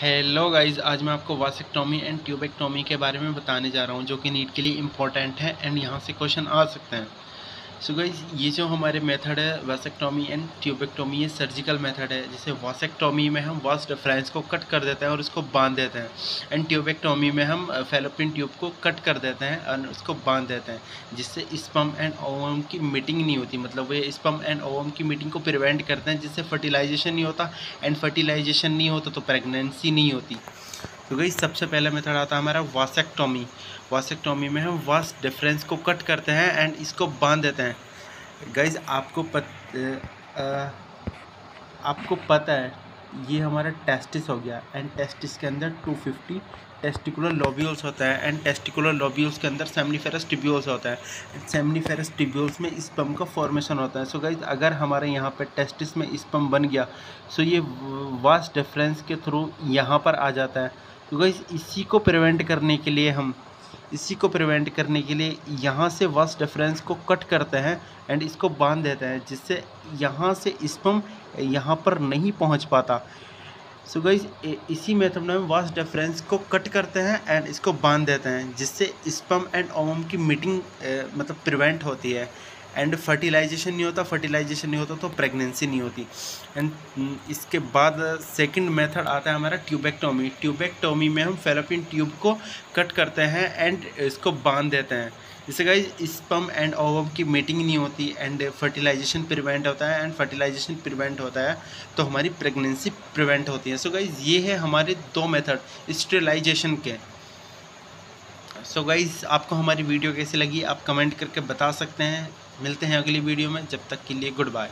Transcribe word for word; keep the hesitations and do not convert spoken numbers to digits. Hello guys, आज मैं आपको वासेक्टोमी एंड ट्यूबेक्टोमी के बारे में बताने जा रहा हूँ जो कि नीट के लिए इम्पॉर्टेंट है एंड यहाँ से क्वेश्चन आ सकते हैं। सो so गाइज, ये जो हमारे मेथड है वासेक्टोमी एंड ट्यूबेक्टोमी, ये सर्जिकल मेथड है। जैसे वासेक्टोमी में हम वास डिफरेंस को कट कर देते हैं और उसको बांध देते हैं, एंड ट्यूबेक्टोमी में हम फैलोपियन ट्यूब को कट कर देते हैं और उसको बांध देते हैं, जिससे स्पर्म एंड ओवम की मीटिंग नहीं होती। मतलब वे स्पर्म एंड ओवम की मीटिंग को प्रिवेंट करते हैं, जिससे फर्टिलाइजेशन नहीं होता, एंड फर्टिलाइजेशन नहीं होता तो प्रेगनेंसी नहीं होती। तो गाइस, सबसे पहला मेथड आता है हमारा वासेक्टोमी। वासेक्टोमी में हम वास डिफरेंस को कट करते हैं एंड इसको बांध देते हैं। गाइस, आपको पत, आ, आ, आपको पता है ये हमारा टेस्टिस हो गया, एंड टेस्टिस के अंदर दो सौ पचास टेस्टिकुलर लोब्यूल्स होता है, एंड टेस्टिकुलर लोब्यूल्स के अंदर सेमिनिफेरस ट्यूब्यूल्स होता है, एंड सेमिनिफेरस ट्यूब्यूल्स में स्पर्म का फॉर्मेशन होता है। सो गाइस, अगर हमारे यहाँ पे टेस्टिस में स्पर्म बन गया, सो ये वास डिफरेंस के थ्रू यहाँ पर आ जाता है। तो गाइस, इसी को प्रिवेंट करने के लिए हम इसी को प्रिवेंट करने के लिए यहाँ से वास डिफरेंस को कट करते हैं एंड इसको बांध देते हैं, जिससे यहाँ से स्पर्म यहाँ पर नहीं पहुँच पाता। सो गाइस, इसी मेथड में हम वास डिफरेंस को कट करते हैं एंड इसको बांध देते हैं, जिससे स्पर्म एंड ओवम की मीटिंग मतलब प्रिवेंट होती है, एंड फर्टिलाइजेशन नहीं होता फर्टिलाइजेशन नहीं होता तो प्रेगनेंसी नहीं होती। एंड इसके बाद सेकंड मेथड आता है हमारा ट्यूबेक्टोमी। ट्यूबेक्टोमी में हम फैलोपियन ट्यूब को कट करते हैं एंड इसको बांध देते हैं, जिससे गाइस स्पर्म एंड ओवम की मीटिंग नहीं होती, एंड फर्टिलाइजेशन प्रिवेंट होता है, एंड फर्टिलाइजेशन प्रिवेंट होता है तो हमारी प्रेगनेंसी प्रिवेंट होती है। सो so गाइस, ये है हमारे दो मेथड स्टेरिलाइजेशन के। सो so गाइस, आपको हमारी वीडियो कैसी लगी आप कमेंट करके बता सकते हैं। मिलते हैं अगली वीडियो में, जब तक के लिए गुड बाय।